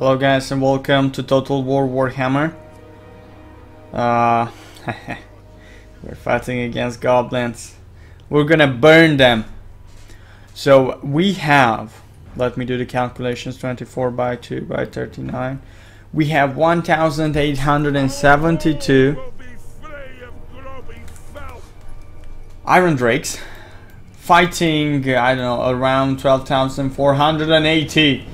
Hello guys and welcome to Total War Warhammer. We're fighting against goblins. We're gonna burn them. So we have, let me do the calculations, 24 by 2 by 39. We have 1,872 Iron Drakes fighting, I don't know, around 12,480.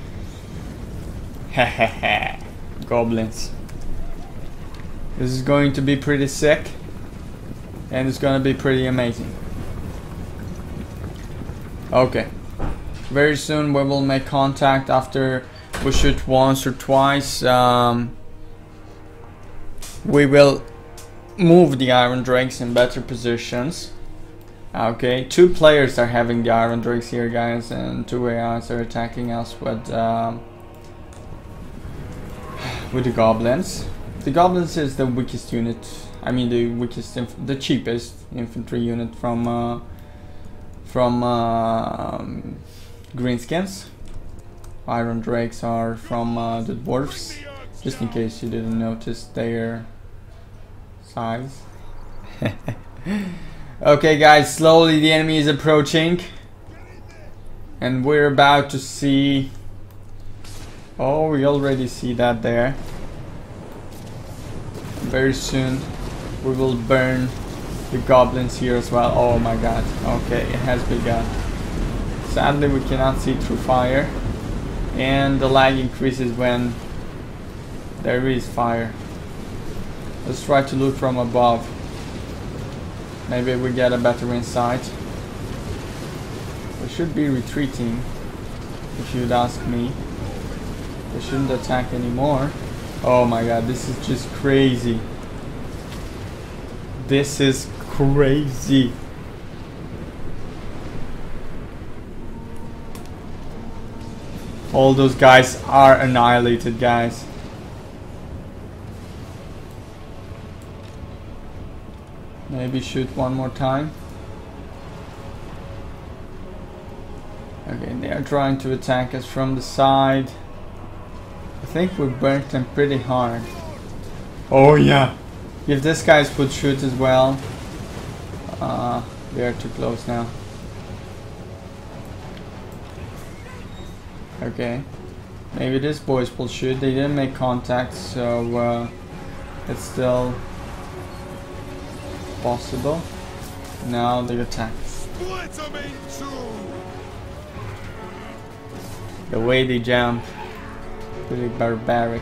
Hehehe, goblins. This is going to be pretty sick, and it's gonna be pretty amazing. Okay, very soon we will make contact after we shoot once or twice. We will move the Iron Drakes in better positions. Okay, two players are having the Iron Drakes here, guys, and two AIs are attacking us with the goblins. The goblins is the weakest unit, I mean the cheapest infantry unit from Greenskins. Iron Drakes are from the Dwarfs, just in case you didn't notice their size. Okay guys, slowly the enemy is approaching and we're about to see. Oh, we already see that there. Very soon we will burn the goblins here as well. Oh my god. Okay, it has begun. Sadly we cannot see through fire, and the lag increases when there is fire. Let's try to loot from above. Maybe we get a better insight. We should be retreating, if you'd ask me. They shouldn't attack anymore. Oh my god, this is just crazy. This is crazy. All those guys are annihilated, guys. Maybe shoot one more time. Okay, they are trying to attack us from the side. I think we burnt them pretty hard. Oh yeah! If these guys could shoot as well. They are too close now. Okay. Maybe these boys will shoot. They didn't make contact, so it's still possible. Now they attack. The way they jump. Pretty barbaric.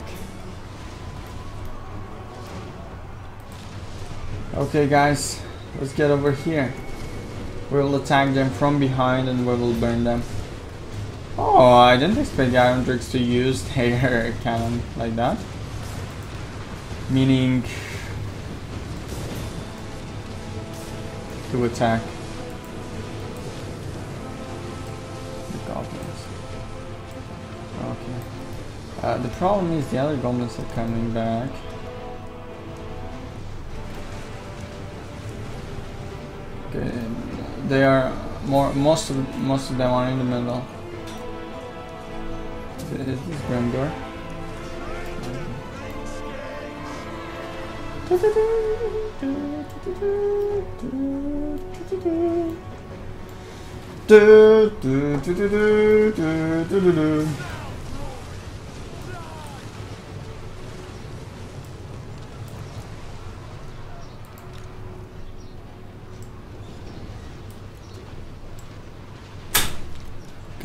Okay guys, let's get over here. We'll attack them from behind and we will burn them. Oh, I didn't expect Iron Drakes to use their cannon like that. Meaning to attack the goblins. Okay. The problem is the other goblins are coming back. Okay, they are most of them are in the middle. Is this Grimgor? Okay.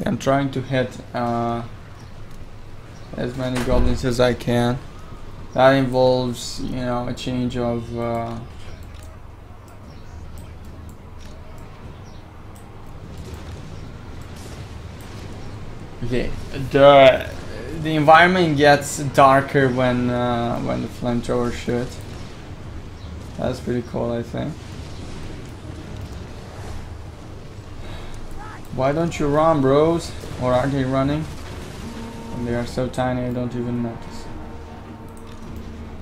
I'm trying to hit as many goblins as I can. That involves, you know, a change of okay. The environment gets darker when the flamethrower shoots. That's pretty cool, I think. Why don't you run, bros? Or are they running? And they are so tiny I don't even notice.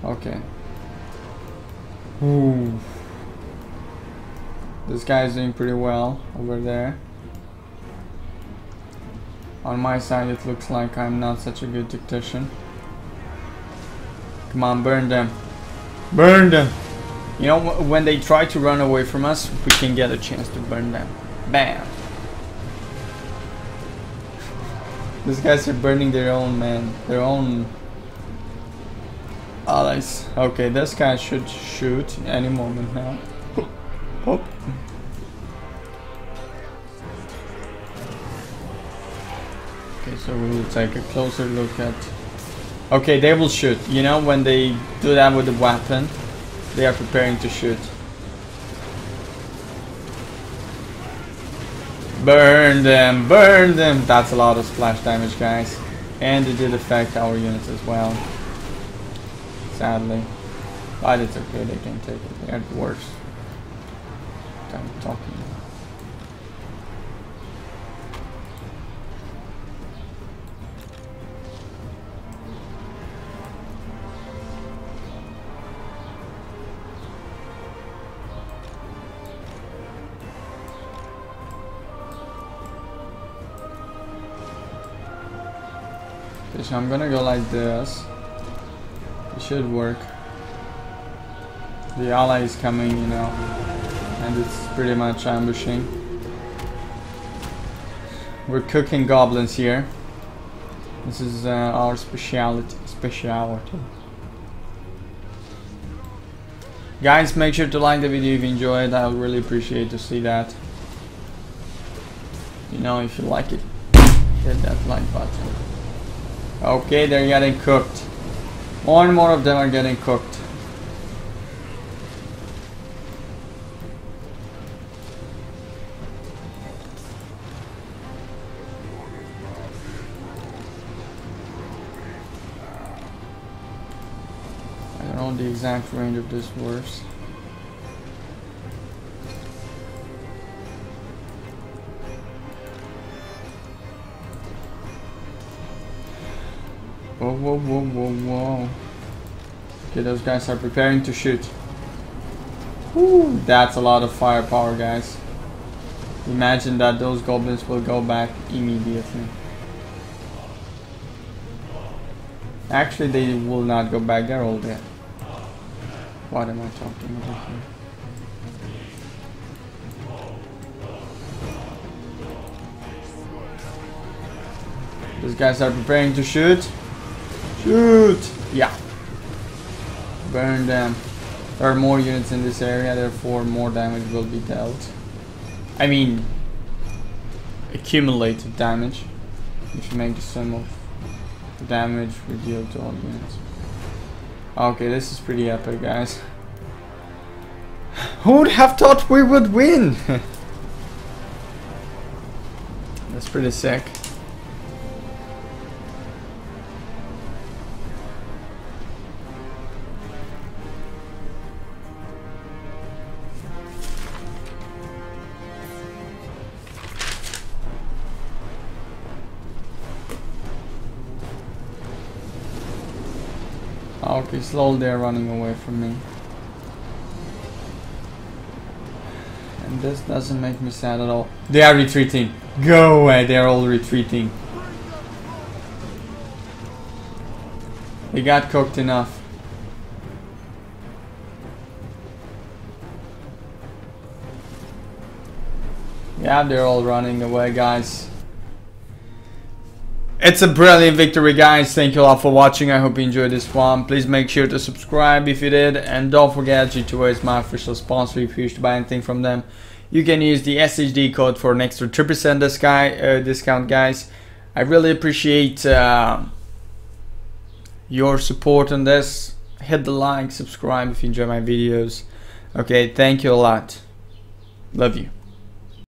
Okay. Ooh. This guy is doing pretty well over there. On my side it looks like I'm not such a good tactician. Come on, burn them. Burn them. You know, when they try to run away from us, we can get a chance to burn them. Bam. These guys are burning their own men, their own allies. Okay, this guy should shoot any moment now. Oh. Okay, so we will take a closer look at... Okay, they will shoot. You know, when they do that with the weapon, they are preparing to shoot. Burn them! Burn them! That's a lot of splash damage, guys. And it did affect our units as well. Sadly. But it's okay, they can take it. They're dwarves. I'm talking. So I'm gonna go like this. It should work. The ally is coming, you know, and it's pretty much ambushing. We're cooking goblins here. This is our speciality. Guys, make sure to like the video if you enjoyed. I would really appreciate to see that. You know, if you like it, hit that like button. Okay, they're getting cooked. More and more of them are getting cooked. I don't know the exact range of this dwarfs. Whoa, whoa, whoa, whoa, whoa. Okay, those guys are preparing to shoot. Woo, that's a lot of firepower, guys. Imagine that those goblins will go back immediately. Actually, they will not go back. They're all dead. What am I talking about here? Those guys are preparing to shoot. Shoot! Yeah. Burn them. There are more units in this area, therefore more damage will be dealt. I mean, accumulated damage. If you make the sum of the damage we deal to all units. Okay, this is pretty epic, guys. Who would have thought we would win? That's pretty sick. Okay, slowly they're running away from me. And this doesn't make me sad at all. They are retreating. Go away, they're all retreating. They got cooked enough. Yeah, they're all running away, guys. It's a brilliant victory, guys. Thank you all for watching. I hope you enjoyed this one. Please make sure to subscribe if you did, and don't forget g2a is my official sponsor. If you wish to buy anything from them, you can use the SHD code for an extra 3% discount, guys. I really appreciate your support on this. Hit the like, subscribe if you enjoy my videos. Okay, thank you a lot. Love you.